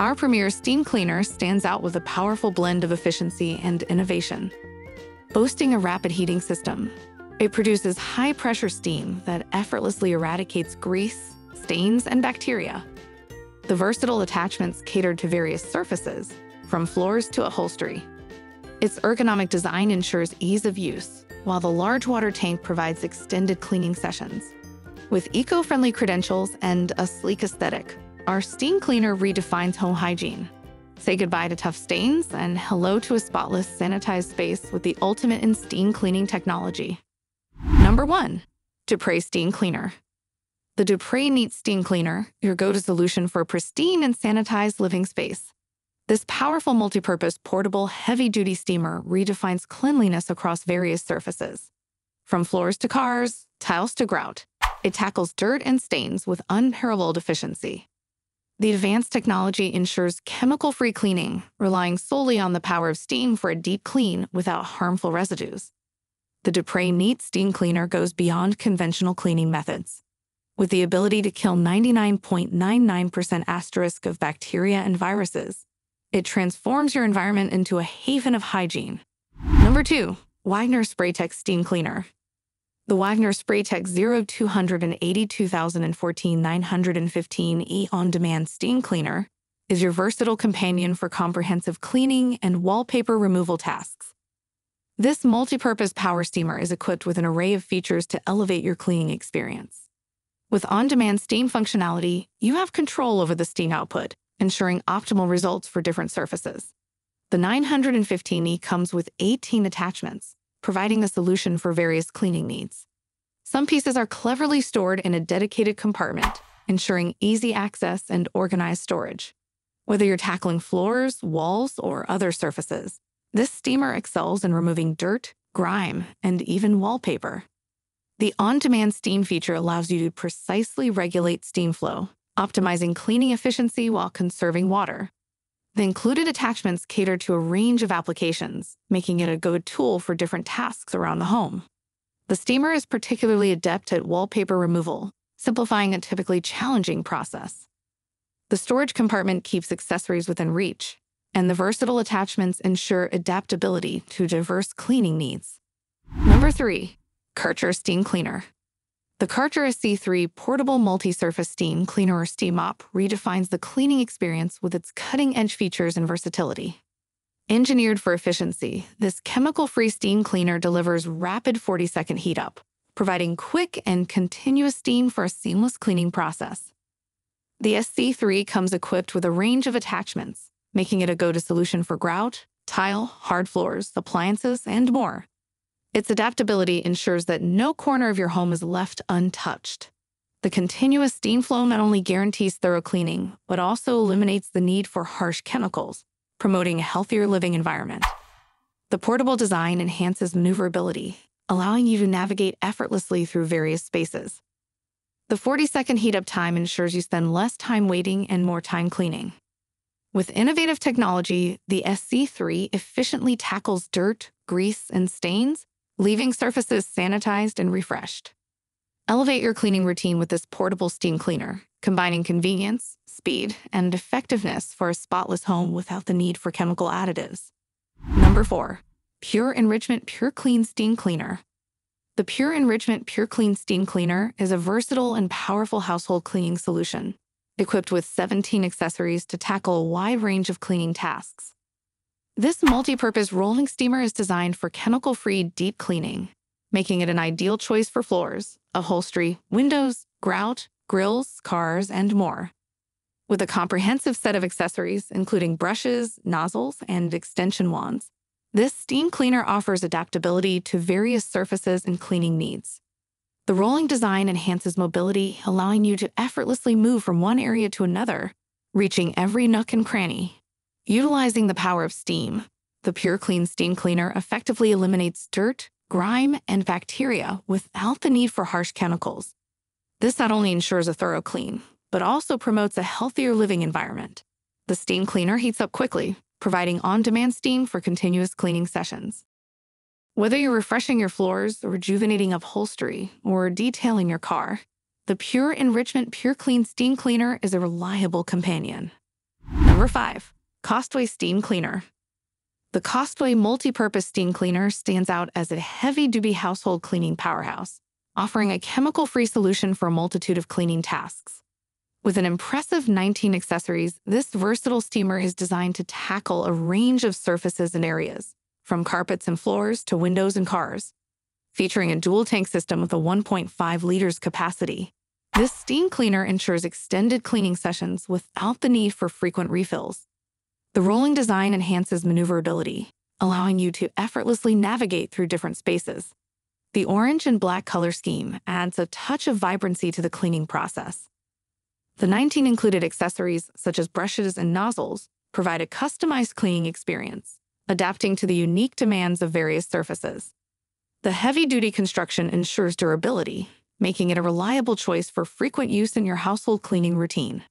Our premier steam cleaner stands out with a powerful blend of efficiency and innovation. Boasting a rapid heating system, it produces high-pressure steam that effortlessly eradicates grease, stains, and bacteria. The versatile attachments catered to various surfaces, from floors to upholstery. Its ergonomic design ensures ease of use, while the large water tank provides extended cleaning sessions. With eco-friendly credentials and a sleek aesthetic, our steam cleaner redefines home hygiene. Say goodbye to tough stains and hello to a spotless, sanitized space with the ultimate in steam cleaning technology. Number 1, Dupray Steam Cleaner. The Dupray Neat Steam Cleaner, your go-to solution for a pristine and sanitized living space. This powerful multi-purpose, portable, heavy-duty steamer redefines cleanliness across various surfaces. From floors to cars, tiles to grout, it tackles dirt and stains with unparalleled efficiency. The advanced technology ensures chemical-free cleaning, relying solely on the power of steam for a deep clean without harmful residues. The Dupray Neat Steam Cleaner goes beyond conventional cleaning methods. With the ability to kill 99.99% asterisk of bacteria and viruses, it transforms your environment into a haven of hygiene. Number 2, Wagner Spraytech Steam Cleaner. The Wagner Spraytech 0208-2014-915E on-demand steam cleaner is your versatile companion for comprehensive cleaning and wallpaper removal tasks. This multi-purpose power steamer is equipped with an array of features to elevate your cleaning experience. With on-demand steam functionality, you have control over the steam output, ensuring optimal results for different surfaces. The 915E comes with 18 attachments, providing a solution for various cleaning needs. Some pieces are cleverly stored in a dedicated compartment, ensuring easy access and organized storage. Whether you're tackling floors, walls, or other surfaces, this steamer excels in removing dirt, grime, and even wallpaper. The on-demand steam feature allows you to precisely regulate steam flow, optimizing cleaning efficiency while conserving water. The included attachments cater to a range of applications, making it a go-to tool for different tasks around the home. The steamer is particularly adept at wallpaper removal, simplifying a typically challenging process. The storage compartment keeps accessories within reach, and the versatile attachments ensure adaptability to diverse cleaning needs. Number 3, Kärcher Steam Cleaner. The Kärcher SC3 portable multi-surface steam cleaner or steam mop redefines the cleaning experience with its cutting-edge features and versatility. Engineered for efficiency, this chemical-free steam cleaner delivers rapid 40-second heat up, providing quick and continuous steam for a seamless cleaning process. The SC3 comes equipped with a range of attachments, making it a go-to solution for grout, tile, hard floors, appliances, and more. Its adaptability ensures that no corner of your home is left untouched. The continuous steam flow not only guarantees thorough cleaning, but also eliminates the need for harsh chemicals, promoting a healthier living environment. The portable design enhances maneuverability, allowing you to navigate effortlessly through various spaces. The 40-second heat-up time ensures you spend less time waiting and more time cleaning. With innovative technology, the SC3 efficiently tackles dirt, grease, and stains, leaving surfaces sanitized and refreshed. Elevate your cleaning routine with this portable steam cleaner, combining convenience, speed, and effectiveness for a spotless home without the need for chemical additives. Number 4, Pure Enrichment Pure Clean Steam Cleaner. The Pure Enrichment Pure Clean Steam Cleaner is a versatile and powerful household cleaning solution, equipped with 17 accessories to tackle a wide range of cleaning tasks. This multi-purpose rolling steamer is designed for chemical-free deep cleaning, making it an ideal choice for floors, upholstery, windows, grout, grills, cars, and more. With a comprehensive set of accessories, including brushes, nozzles, and extension wands, this steam cleaner offers adaptability to various surfaces and cleaning needs. The rolling design enhances mobility, allowing you to effortlessly move from one area to another, reaching every nook and cranny. Utilizing the power of steam, the Pure Clean Steam Cleaner effectively eliminates dirt, grime, and bacteria without the need for harsh chemicals. This not only ensures a thorough clean, but also promotes a healthier living environment. The steam cleaner heats up quickly, providing on-demand steam for continuous cleaning sessions. Whether you're refreshing your floors, rejuvenating upholstery, or detailing your car, the Pure Enrichment Pure Clean Steam Cleaner is a reliable companion. Number 5. Costway Steam Cleaner. The Costway Multi-Purpose Steam Cleaner stands out as a heavy-duty household cleaning powerhouse, offering a chemical-free solution for a multitude of cleaning tasks. With an impressive 19 accessories, this versatile steamer is designed to tackle a range of surfaces and areas, from carpets and floors to windows and cars. Featuring a dual-tank system with a 1.5 liters capacity, this steam cleaner ensures extended cleaning sessions without the need for frequent refills. The rolling design enhances maneuverability, allowing you to effortlessly navigate through different spaces. The orange and black color scheme adds a touch of vibrancy to the cleaning process. The 19 included accessories, such as brushes and nozzles, provide a customized cleaning experience, adapting to the unique demands of various surfaces. The heavy-duty construction ensures durability, making it a reliable choice for frequent use in your household cleaning routine.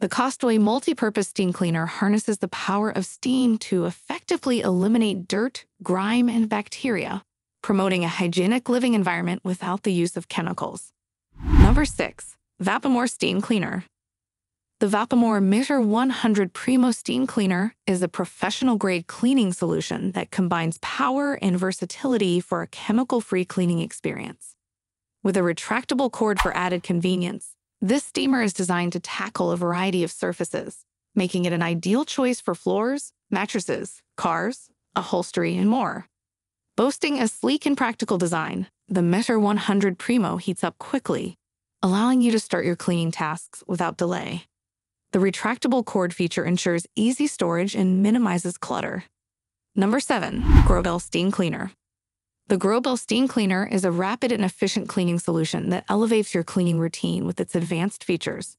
The Costway Multi-Purpose Steam Cleaner harnesses the power of steam to effectively eliminate dirt, grime, and bacteria, promoting a hygienic living environment without the use of chemicals. Number 6. Vapamore Steam Cleaner. The Vapamore Measure 100 Primo Steam Cleaner is a professional-grade cleaning solution that combines power and versatility for a chemical-free cleaning experience. With a retractable cord for added convenience, this steamer is designed to tackle a variety of surfaces, making it an ideal choice for floors, mattresses, cars, upholstery, and more. Boasting a sleek and practical design, the Measure 100 Primo heats up quickly, allowing you to start your cleaning tasks without delay. The retractable cord feature ensures easy storage and minimizes clutter. Number 7. Grobell Steam Cleaner. The Grobell Steam Cleaner is a rapid and efficient cleaning solution that elevates your cleaning routine with its advanced features.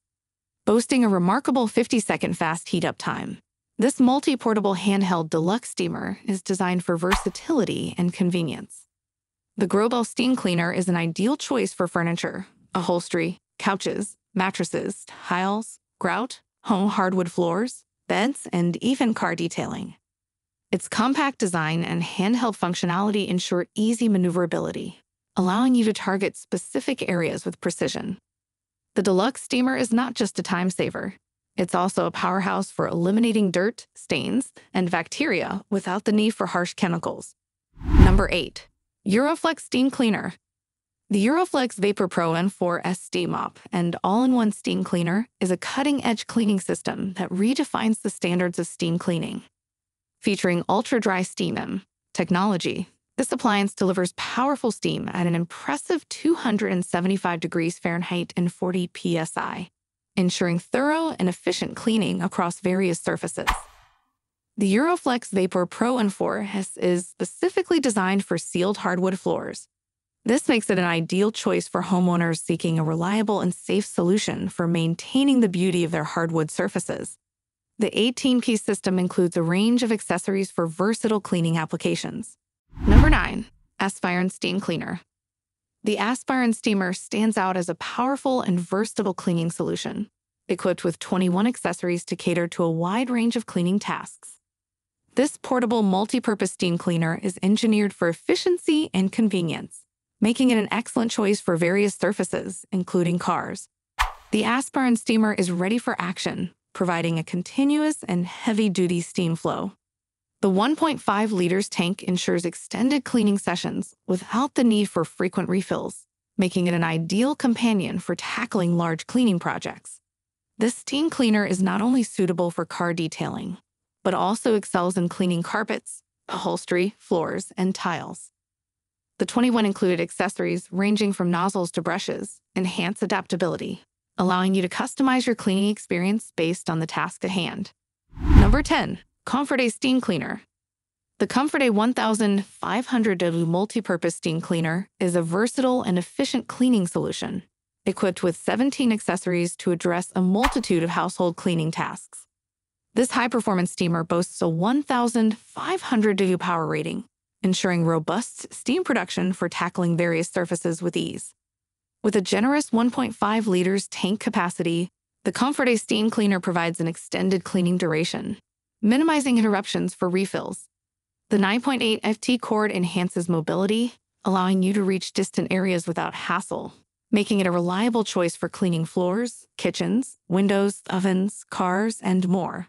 Boasting a remarkable 50-second fast heat-up time, this multi-portable handheld deluxe steamer is designed for versatility and convenience. The Grobell Steam Cleaner is an ideal choice for furniture, upholstery, couches, mattresses, tiles, grout, home hardwood floors, beds, and even car detailing. Its compact design and handheld functionality ensure easy maneuverability, allowing you to target specific areas with precision. The deluxe steamer is not just a time saver. It's also a powerhouse for eliminating dirt, stains, and bacteria without the need for harsh chemicals. Number 8. Euroflex Steam Cleaner. The Euroflex Vapor Pro N4S Steam Mop and All-in-One Steam Cleaner is a cutting-edge cleaning system that redefines the standards of steam cleaning. Featuring ultra-dry steam technology, this appliance delivers powerful steam at an impressive 275 degrees Fahrenheit and 40 psi, ensuring thorough and efficient cleaning across various surfaces. The Euroflex Vapor Pro N4S is specifically designed for sealed hardwood floors. This makes it an ideal choice for homeowners seeking a reliable and safe solution for maintaining the beauty of their hardwood surfaces. The 18-piece system includes a range of accessories for versatile cleaning applications. Number 9. Aspiron Steam Cleaner. The Aspiron Steamer stands out as a powerful and versatile cleaning solution, equipped with 21 accessories to cater to a wide range of cleaning tasks. This portable multi-purpose steam cleaner is engineered for efficiency and convenience, making it an excellent choice for various surfaces, including cars. The Aspiron Steamer is ready for action, providing a continuous and heavy-duty steam flow. The 1.5 liters tank ensures extended cleaning sessions without the need for frequent refills, making it an ideal companion for tackling large cleaning projects. This steam cleaner is not only suitable for car detailing, but also excels in cleaning carpets, upholstery, floors, and tiles. The 21 included accessories, ranging from nozzles to brushes, enhance adaptability, allowing you to customize your cleaning experience based on the task at hand. Number 10. Comforday Steam Cleaner. The Comforday 1500W Multi-Purpose Steam Cleaner is a versatile and efficient cleaning solution, equipped with 17 accessories to address a multitude of household cleaning tasks. This high-performance steamer boasts a 1500W power rating, ensuring robust steam production for tackling various surfaces with ease. With a generous 1.5 liters tank capacity, the Comforday Steam Cleaner provides an extended cleaning duration, minimizing interruptions for refills. The 9.8 FT cord enhances mobility, allowing you to reach distant areas without hassle, making it a reliable choice for cleaning floors, kitchens, windows, ovens, cars, and more.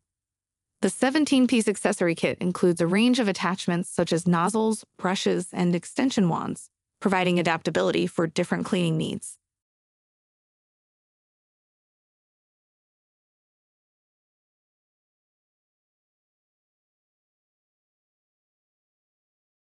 The 17-piece accessory kit includes a range of attachments such as nozzles, brushes, and extension wands, providing adaptability for different cleaning needs.